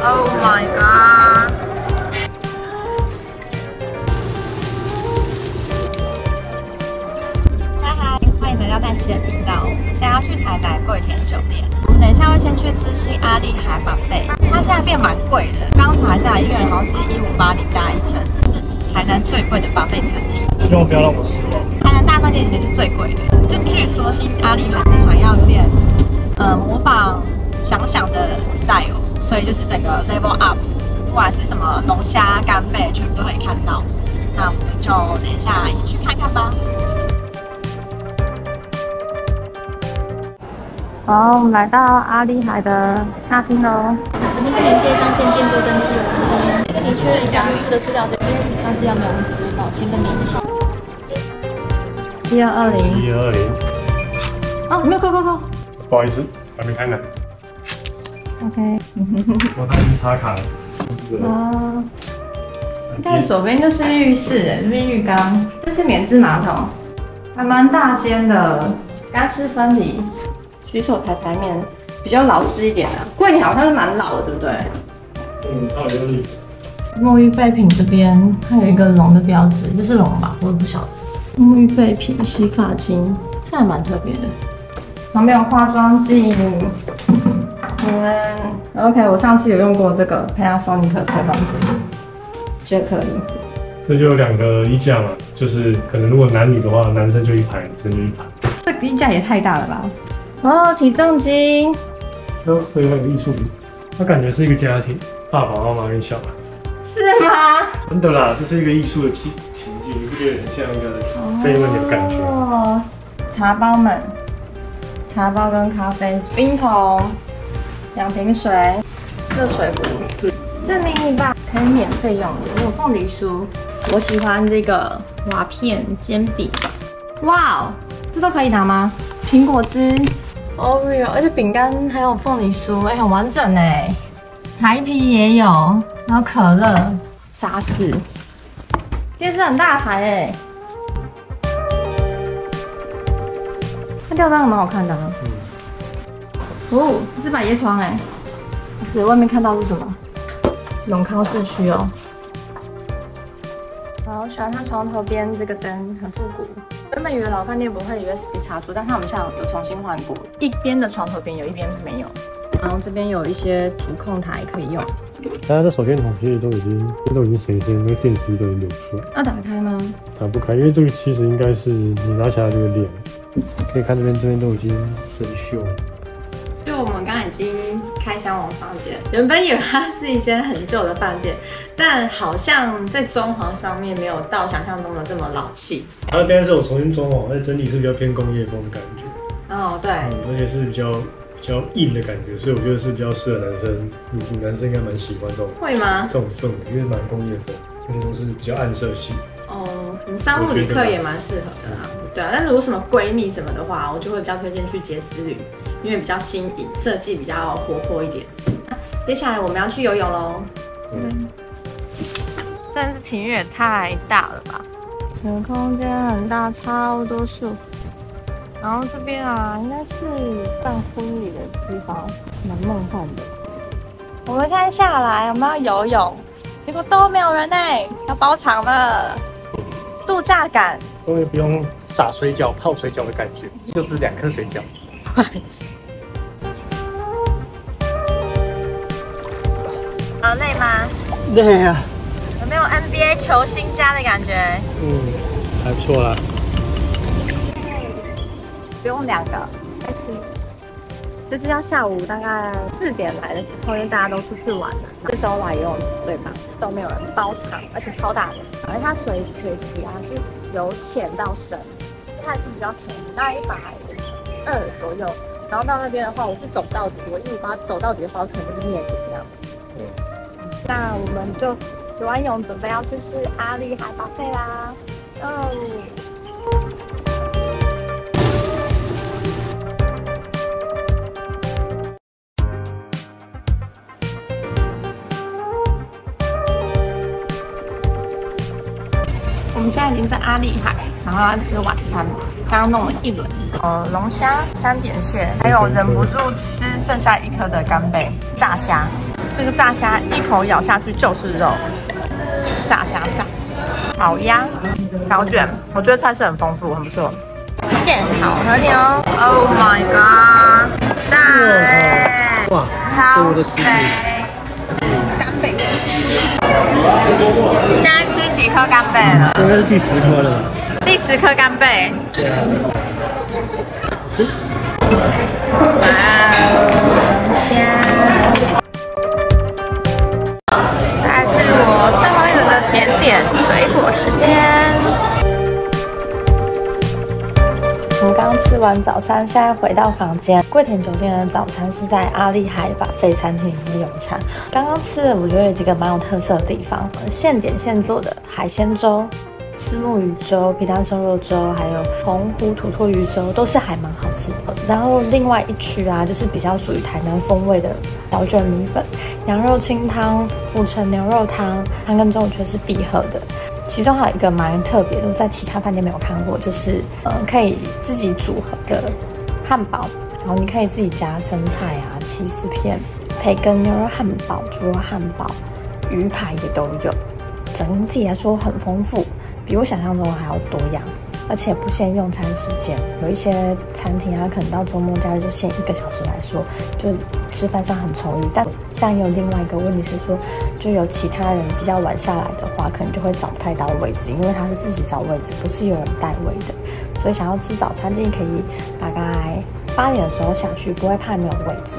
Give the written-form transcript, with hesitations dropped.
Oh my god！ 嗨嗨，欢迎来到黛西的频道。想要去台北桂田酒店，我们等一下会先去吃新阿利海宝贝，它现在变蛮贵的。刚查一下，一个人好像是1580加一层，是台南最贵的宝贝餐厅。希望不要让我失望。台南大饭店里面是最贵的，就据说新阿利海是想要有点模仿。 想想的 style， 所以就是整个 level up， 不管是什么龙虾、干贝，全部都可以看到。那我们就等一下一起去看看吧。好，我们来到阿利海的大厅喽。这边是连接上线建筑登记的，这个你确认一下入住的资料，这边以上资料没有问题，保签跟名字说。1220。1220。啊，没有扣扣扣。不好意思，还没开呢。 OK， 我带你插卡了。哦，但左边就是浴室，这边浴缸，这是免治马桶，还蛮大间的，干湿分离，洗手台台面比较老式一点的、啊。桂林好像是蛮老的，对不对？嗯，它有一个历史。沐浴备品这边它有一个龙的标志，这是龙吧？我也不晓得。沐浴备品、洗发精，这还蛮特别的。旁边有化妆镜。 你们 OK？ 我上次有用过这个 Panasonic 吹风机，觉得可以。这就有2个衣架嘛，就是可能如果男女的话，男生就一排，女生就一排。这个衣架也太大了吧！哦，体重机。哦，对，还有艺术品，它感觉是一个家庭，爸爸妈妈跟小孩。是吗？真的啦，这是一个艺术的情境，你不觉得很像一个非人的感觉？哦，茶包们，茶包跟咖啡冰桶。 2瓶水，热水壶，证明一吧，可以免费用的。有凤梨酥，我喜欢这个瓦片煎饼。哇哦，这都可以拿吗？苹果汁 ，Oreo， 而且饼干还有凤梨酥，哎、欸，很完整哎。台啤也有，然后可乐、沙士，电视很大台哎。它吊灯还蛮好看的啊。 哦，这是百叶窗哎，不是外面看到是什么？永康市区哦。我喜欢它床头边这个灯，很复古。原本以为老饭店不会 USB 插座，但它好像有重新换过，一边的床头边有，一边没有。然后这边有一些主控台可以用。大家这手电筒其实都已经神仙，那个电池都已经流出来。要打开吗？打不开，因为这个其实应该是你拿起来这个脸，可以看这边都已经生锈了。 就我们刚刚已经开箱完房间，原本以为它是一间很旧的饭店，但好像在装潢上面没有到想象中的这么老气。然后这边是我重新装潢，但整体是比较偏工业风的感觉。哦，对，而且是比较硬的感觉，所以我觉得是比较适合男生，男生应该蛮喜欢这种。会吗？这种氛围，因为蛮工业风，而且都是比较暗色系。哦，商务旅客也蛮适合的啦。对啊，但是如果什么闺蜜什么的话，我就会比较推荐去杰斯旅。 因为比较新颖，设计比较活泼一点。接下来我们要去游泳喽。嗯，但是庭院也太大了吧？整个空间很大，超多树。然后这边啊，应该是办婚礼的地方，蛮梦幻的。我们现在下来，我们要游泳，结果都没有人欸，要包场了。度假感，终于不用撒水饺、泡水饺的感觉，就只2颗水饺。 好累吗？累啊！有没有 NBA 球星家的感觉？嗯，还不错啦。不用2个，开心。就是要下午大概4点来的时候，因为大家都出去玩了，这时候来游泳池最棒，都没有人包场，而且超大的，而且它水池啊是由浅到深，它也是比较浅，大概120左右，然后到那边的话，我是走到底，我158走到底的话，我可能就是灭顶这样。嗯，那我们就游完泳，准备要去吃阿利海宝贝啦。我们现在已经在阿利海，然后要吃晚餐嘛，刚刚弄了一轮。 龙虾、3点蟹，还有忍不住吃剩下1颗的干贝、炸虾。这个炸虾一口咬下去就是肉，炸虾炸，烤鸭、小卷，我觉得菜色很丰富，很不错。现烤和牛 ，Oh my god， 大，哇，超肥，干贝。你现在吃几颗干贝了？应该是第10颗了。第10颗干贝。对啊。再是我最后一轮的甜点水果时间。我们刚吃完早餐，现在回到房间。桂田酒店的早餐是在阿利海巴菲餐厅里用餐。刚刚吃的，我觉得有几个蛮有特色的地方，现点现做的海鲜粥。 虱目鱼粥、皮蛋瘦肉粥，还有澎湖土托鱼粥，都是还蛮好吃的。然后另外一区啊，就是比较属于台南风味的小卷米粉、羊肉清汤、府城牛肉汤，它跟中午区是必喝的。其中还有一个蛮特别的，在其他饭店没有看过，就是可以自己组合的汉堡，然后你可以自己加生菜啊、起司片、培根牛肉汉堡、猪肉汉堡、鱼排也都有，整体来说很丰富。 比我想象中还要多样，而且不限用餐时间。有一些餐厅啊，可能到周末假日就限1个小时来说，就吃饭上很充裕。但这样有另外一个问题是说，就有其他人比较晚下来的话，可能就会找不太到位置，因为他是自己找位置，不是有人带位的。所以想要吃早餐，建议可以大概8点的时候下去，不会怕没有位置。